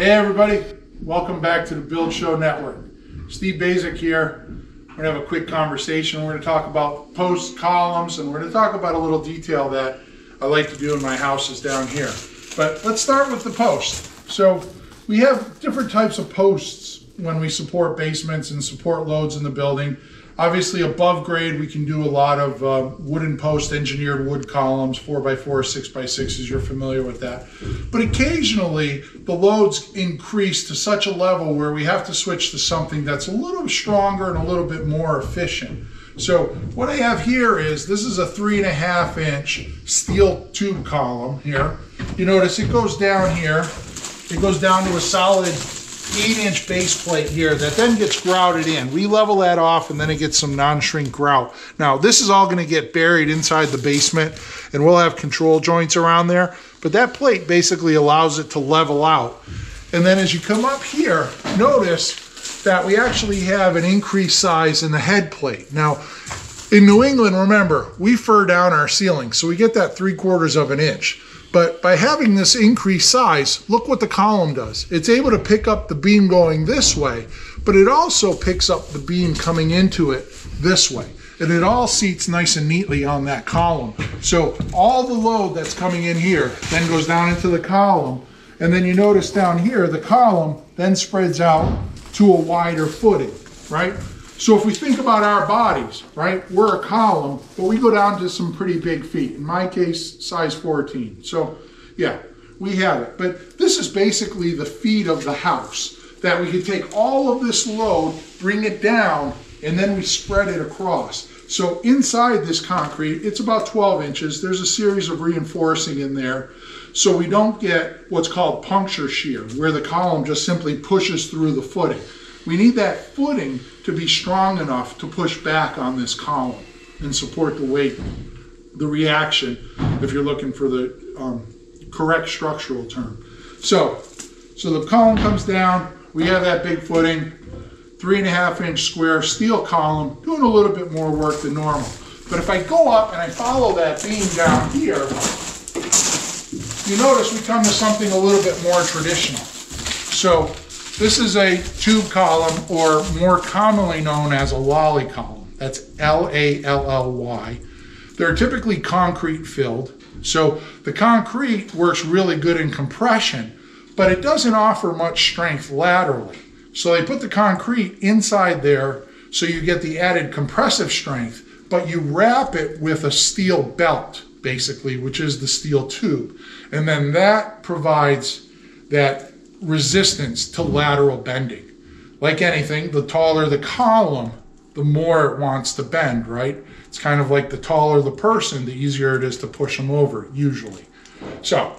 Hey everybody, welcome back to the Build Show Network. Steve Basak here. We're going to have a quick conversation. We're going to talk about posts, columns, and we're going to talk about a little detail that I like to do in my houses down here. But let's start with the post. So we have different types of posts when we support basements and support loads in the building. Obviously above grade we can do a lot of wooden post, engineered wood columns, 4x4, 6x6s, you're familiar with that. But occasionally the loads increase to such a level where we have to switch to something that's a little stronger and a little bit more efficient. So what I have here is, this is a 3.5-inch steel tube column here. You notice it goes down here, it goes down to a solid 8-inch base plate here that then gets grouted in. We level that off and then it gets some non-shrink grout. Now this is all going to get buried inside the basement and we'll have control joints around there, but that plate basically allows it to level out. And then as you come up here, notice that we actually have an increased size in the head plate. Now in New England, remember, we fur down our ceiling, so we get that 3/4 of an inch. But by having this increased size, look what the column does. It's able to pick up the beam going this way, but it also picks up the beam coming into it this way. And it all seats nice and neatly on that column. So all the load that's coming in here then goes down into the column. And then you notice down here, the column then spreads out to a wider footing, right? So if we think about our bodies, right, we're a column, but we go down to some pretty big feet. In my case, size 14. So yeah, we have it. But this is basically the feet of the house, that we can take all of this load, bring it down, and then we spread it across. So inside this concrete, it's about 12 inches. There's a series of reinforcing in there, so we don't get what's called puncture shear, where the column just simply pushes through the footing. We need that footing to be strong enough to push back on this column and support the weight, the reaction, if you're looking for the correct structural term. So the column comes down, we have that big footing, 3.5-inch square steel column, doing a little bit more work than normal. But if I go up and I follow that beam down here, you notice we come to something a little bit more traditional. So this is a tube column, or more commonly known as a Lally column. That's L-A-L-L-Y. They're typically concrete filled. So the concrete works really good in compression, but it doesn't offer much strength laterally. So they put the concrete inside there so you get the added compressive strength, but you wrap it with a steel belt, basically, which is the steel tube. And then that provides that resistance to lateral bending. Like anything, the taller the column, the more it wants to bend, right? It's kind of like the taller the person, the easier it is to push them over, usually. So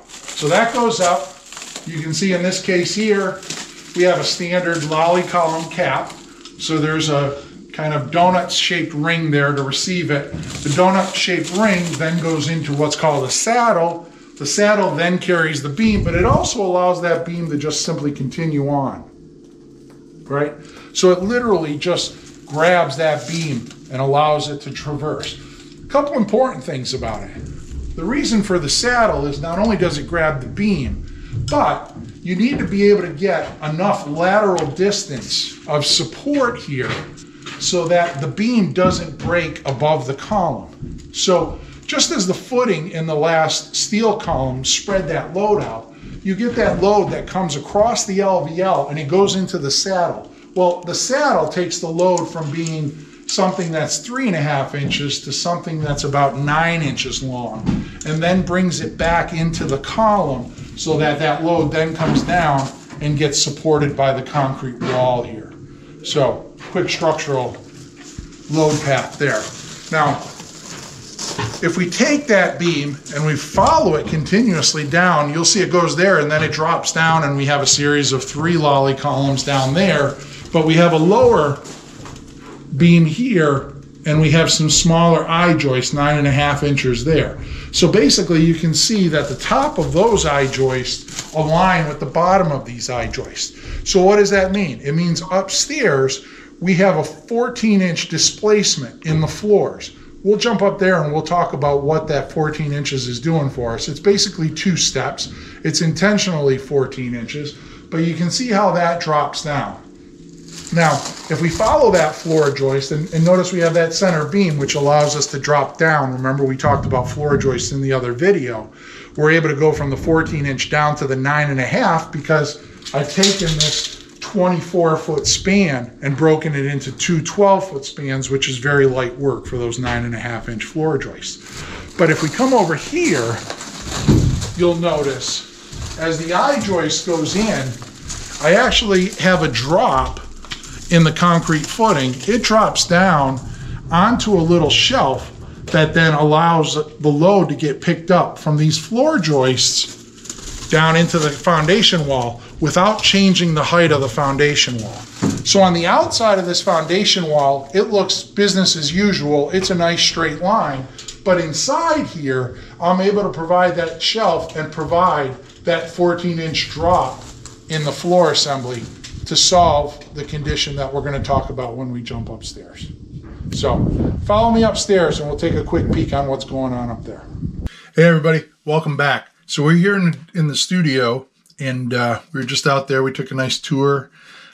that goes up. You can see in this case here, we have a standard Lally column cap. So there's a kind of donut-shaped ring there to receive it. The donut-shaped ring then goes into what's called a saddle. The saddle then carries the beam, but it also allows that beam to just simply continue on, right? So it literally just grabs that beam and allows it to traverse. A couple important things about it. The reason for the saddle is not only does it grab the beam, but you need to be able to get enough lateral distance of support here so that the beam doesn't break above the column. So just as the footing in the last steel column spread that load out, you get that load that comes across the LVL and it goes into the saddle. Well, the saddle takes the load from being something that's 3.5 inches to something that's about 9 inches long, and then brings it back into the column so that that load then comes down and gets supported by the concrete wall here. So quick structural load path there. Now, if we take that beam and we follow it continuously down, you'll see it goes there and then it drops down, and we have a series of 3 Lally columns down there. But we have a lower beam here and we have some smaller eye joists, 9.5 inches there. So basically you can see that the top of those eye joists align with the bottom of these eye joists. So what does that mean? It means upstairs we have a 14-inch displacement in the floors. We'll jump up there and we'll talk about what that 14 inches is doing for us. It's basically 2 steps. It's intentionally 14 inches, but you can see how that drops down. Now, if we follow that floor joist, and notice we have that center beam, which allows us to drop down. Remember, we talked about floor joists in the other video. We're able to go from the 14-inch down to the 9.5 because I've taken this 24-foot span and broken it into two 12-foot spans, which is very light work for those 9.5-inch floor joists. But if we come over here, you'll notice as the eye joist goes in, I actually have a drop in the concrete footing. It drops down onto a little shelf that then allows the load to get picked up from these floor joists down into the foundation wall without changing the height of the foundation wall. So on the outside of this foundation wall, it looks business as usual. It's a nice straight line, but inside here, I'm able to provide that shelf and provide that 14-inch drop in the floor assembly to solve the condition that we're going to talk about when we jump upstairs. So follow me upstairs and we'll take a quick peek on what's going on up there. Hey everybody, welcome back. So we're here in the studio, and we were just out there. We took a nice tour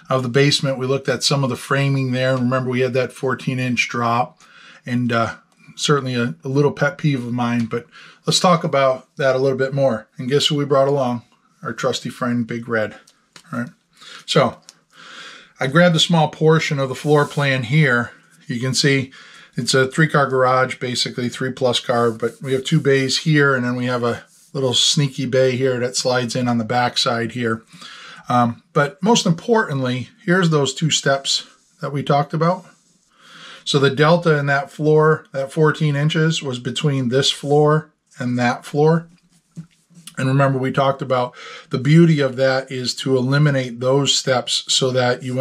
of the basement. We looked at some of the framing there. And remember, we had that 14-inch drop, and certainly a little pet peeve of mine, but let's talk about that a little bit more. And guess who we brought along? Our trusty friend, Big Red. All right. So I grabbed a small portion of the floor plan here. You can see it's a 3-car garage, basically 3+ car, but we have 2 bays here, and then we have a little sneaky bay here that slides in on the back side here. But most importantly, here's those 2 steps that we talked about. So the delta in that floor, that 14 inches, was between this floor and that floor. And remember, we talked about the beauty of that is to eliminate those steps so that you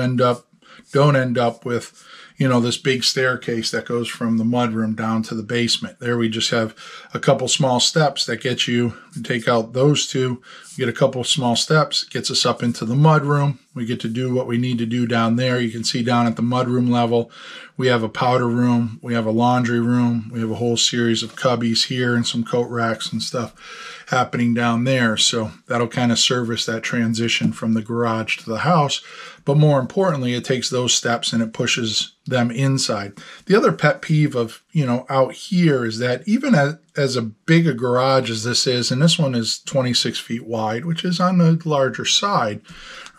don't end up with, you know, this big staircase that goes from the mudroom down to the basement. There we just have a couple small steps that get you, take out those 2, get a couple small steps, gets us up into the mudroom. We get to do what we need to do down there. You can see down at the mudroom level, we have a powder room, we have a laundry room, we have a whole series of cubbies here and some coat racks and stuff happening down there. So that'll kind of service that transition from the garage to the house. But more importantly, it takes those steps and it pushes them inside. The other pet peeve of, you know, out here is that even as a big a garage as this is, and this one is 26 feet wide, which is on the larger side,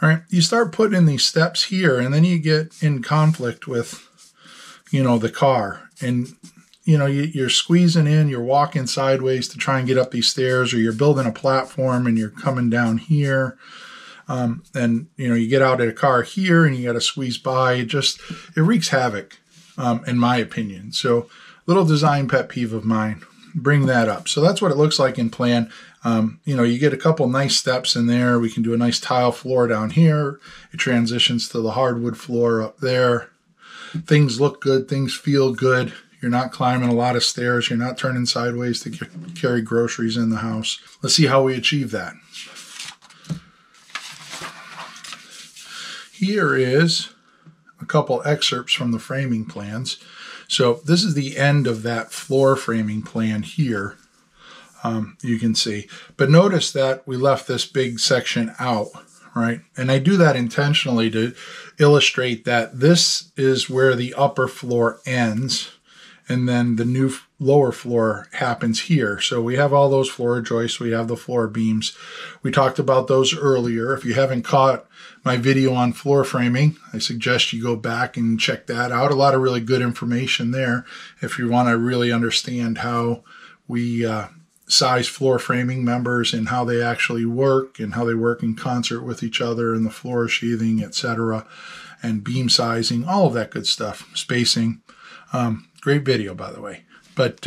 right? You start putting in these steps here, and then you get in conflict with, you know, the car, and you know, you're squeezing in, you're walking sideways to try and get up these stairs, or you're building a platform and you're coming down here. And, you know, you get out at a car here and you got to squeeze by. It wreaks havoc, in my opinion. So little design pet peeve of mine, bring that up. So that's what it looks like in plan. You know, you get a couple nice steps in there. We can do a nice tile floor down here. It transitions to the hardwood floor up there. Things look good. Things feel good. You're not climbing a lot of stairs. You're not turning sideways to carry groceries in the house. Let's see how we achieve that. Here is a couple excerpts from the framing plans. So this is the end of that floor framing plan here, you can see. But notice that we left this big section out, right? And I do that intentionally to illustrate that this is where the upper floor ends, and then the new lower floor happens here. So we have all those floor joists, we have the floor beams. We talked about those earlier. If you haven't caught my video on floor framing, I suggest you go back and check that out. A lot of really good information there if you want to really understand how we size floor framing members and how they actually work and how they work in concert with each other and the floor sheathing, etc., and beam sizing, all of that good stuff, spacing. Great video, by the way. But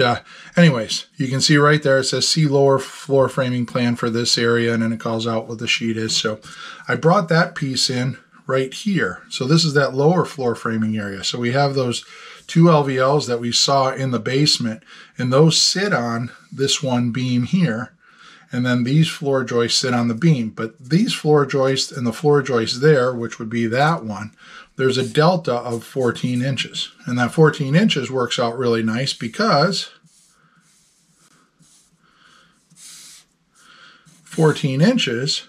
anyways, you can see right there, it says see lower floor framing plan for this area, and then it calls out what the sheet is. So I brought that piece in right here. So this is that lower floor framing area. So we have those 2 LVLs that we saw in the basement, and those sit on this one beam here. And then these floor joists sit on the beam. But these floor joists and the floor joists there, which would be that one, there's a delta of 14 inches. And that 14 inches works out really nice because 14 inches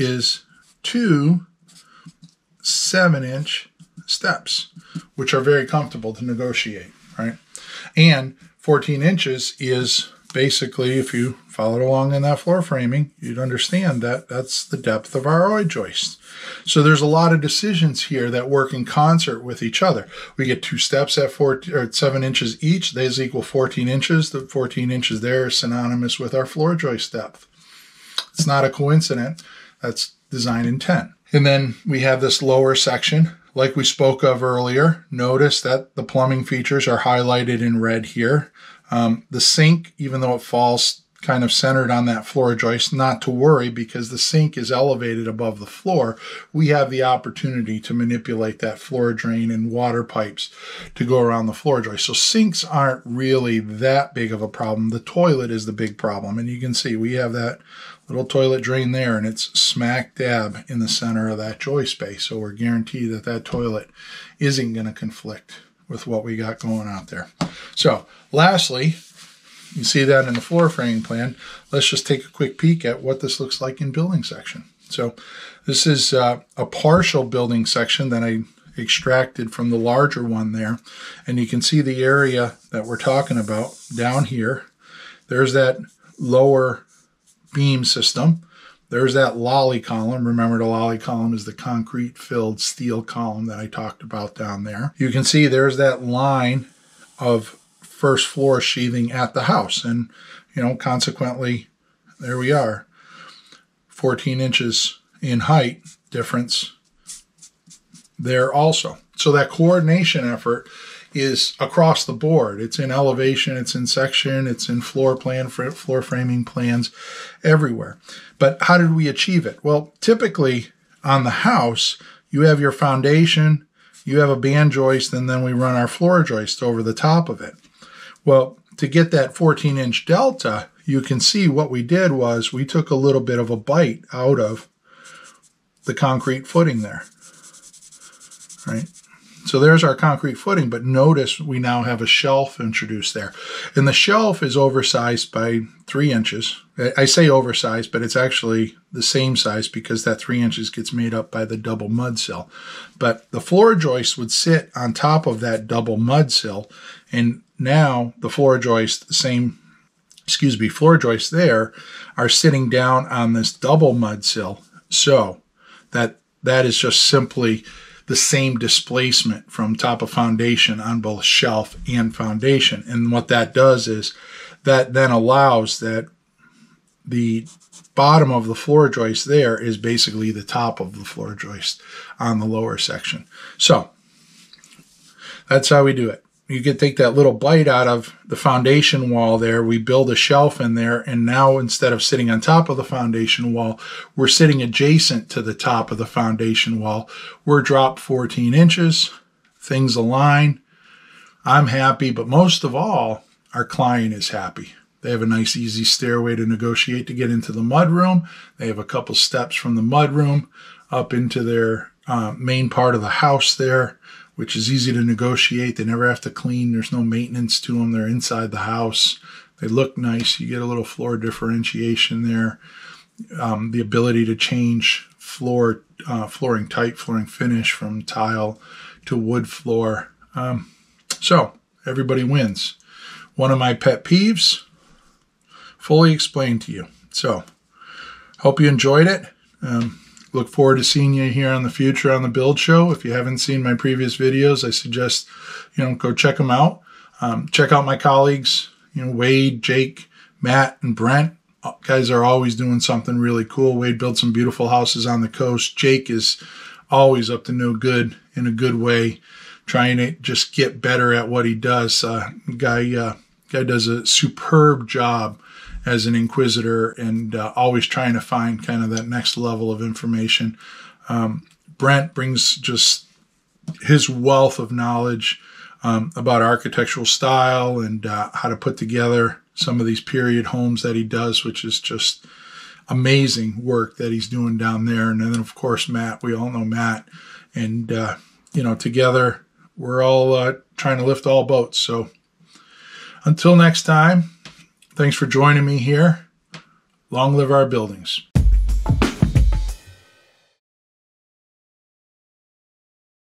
is 2 7-inch steps, which are very comfortable to negotiate, right? And 14 inches is basically, if you followed along in that floor framing, you'd understand that that's the depth of our oi joist. So there's a lot of decisions here that work in concert with each other. We get 2 steps at 7 inches each. Those equal 14 inches. The 14 inches there is synonymous with our floor joist depth. It's not a coincidence. That's design intent. And then we have this lower section. Like we spoke of earlier, notice that the plumbing features are highlighted in red here. The sink, even though it falls kind of centered on that floor joist, not to worry because the sink is elevated above the floor. We have the opportunity to manipulate that floor drain and water pipes to go around the floor joist. So sinks aren't really that big of a problem. The toilet is the big problem. And you can see we have that little toilet drain there, and it's smack dab in the center of that joist space. So we're guaranteed that that toilet isn't going to conflict with what we got going out there. So lastly, you see that in the floor framing plan. Let's just take a quick peek at what this looks like in building section. So this is a partial building section that I extracted from the larger one there. And you can see the area that we're talking about down here. There's that lower beam system. There's that Lally column. Remember, the Lally column is the concrete-filled steel column that I talked about down there. You can see there's that line of first floor sheathing at the house. And, you know, consequently, there we are. 14 inches in height difference there also. So that coordination effort is across the board. It's in elevation, it's in section, it's in floor plan, floor framing plans, everywhere. But how did we achieve it? Well, typically on the house, you have your foundation, you have a band joist, and then we run our floor joist over the top of it. Well, to get that 14-inch delta, you can see what we did was we took a little bit of a bite out of the concrete footing there, right? So there's our concrete footing, but notice we now have a shelf introduced there. And the shelf is oversized by 3 inches. I say oversized, but it's actually the same size because that 3 inches gets made up by the double mud sill. But the floor joist would sit on top of that double mud sill. And now the floor joist, floor joists there are sitting down on this double mud sill. So that is just simply the same displacement from top of foundation on both shelf and foundation. And what that does is that then allows that the bottom of the floor joist there is basically the top of the floor joist on the lower section. So that's how we do it. You could take that little bite out of the foundation wall there. We build a shelf in there, and now instead of sitting on top of the foundation wall, we're sitting adjacent to the top of the foundation wall. We're dropped 14 inches. Things align. I'm happy, but most of all, our client is happy. They have a nice, easy stairway to negotiate to get into the mudroom. They have a couple steps from the mudroom up into their main part of the house there, which is easy to negotiate. They never have to clean. There's no maintenance to them. They're inside the house. They look nice. You get a little floor differentiation there. The ability to change floor, flooring type, flooring finish from tile to wood floor. So everybody wins. One of my pet peeves, fully explained to you. So hope you enjoyed it. Look forward to seeing you here in the future on the Build Show. If you haven't seen my previous videos, I suggest, you know, go check them out. Check out my colleagues, you know, Wade, Jake, Matt, and Brent. Guys are always doing something really cool. Wade built some beautiful houses on the coast. Jake is always up to no good in a good way, trying to just get better at what he does. Guy does a superb job as an inquisitor and always trying to find kind of that next level of information. Brent brings just his wealth of knowledge about architectural style and how to put together some of these period homes that he does, which is just amazing work that he's doing down there. And then, of course, Matt, we all know Matt. And, you know, together we're all trying to lift all boats. So until next time, thanks for joining me here. Long live our buildings.